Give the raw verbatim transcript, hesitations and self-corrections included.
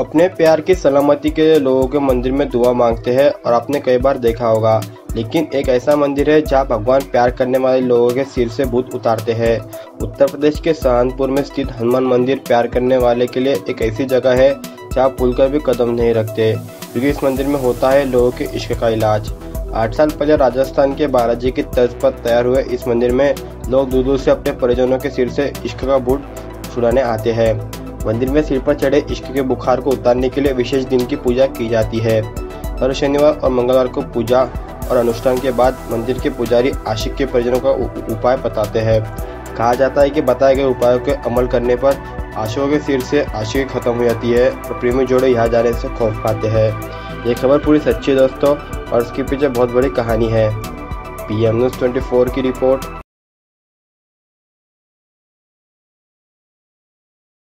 अपने प्यार की सलामती के लिए लोगों के मंदिर में दुआ मांगते हैं और आपने कई बार देखा होगा, लेकिन एक ऐसा मंदिर है जहां भगवान प्यार करने वाले लोगों के सिर से भूत उतारते हैं। उत्तर प्रदेश के सहारनपुर में स्थित हनुमान मंदिर प्यार करने वाले के लिए एक ऐसी जगह है जहां भूल कर भी कदम नहीं रखते, क्योंकि इस मंदिर में होता है लोगों के इश्क का इलाज। आठ साल पहले राजस्थान के बालाजी की तर्ज पर तैयार हुए इस मंदिर में लोग दूर दूर से अपने परिजनों के सिर से इश्क का भूत छुड़ाने आते हैं। मंदिर में सिर पर चढ़े इश्क के बुखार को उतारने के लिए विशेष दिन की पूजा की जाती है। हर शनिवार और मंगलवार को पूजा और अनुष्ठान के बाद मंदिर के पुजारी आशिक के परिजनों का उपाय बताते हैं। कहा जाता है कि बताए गए उपायों के अमल करने पर आशिकों के सिर से आशिकी खत्म हो जाती है और प्रेमी जोड़े यहाँ जाने से खौफ खाते हैं। ये खबर पूरी सच्ची दोस्तों, और इसके पीछे बहुत बड़ी कहानी है। P M news twenty four की रिपोर्ट।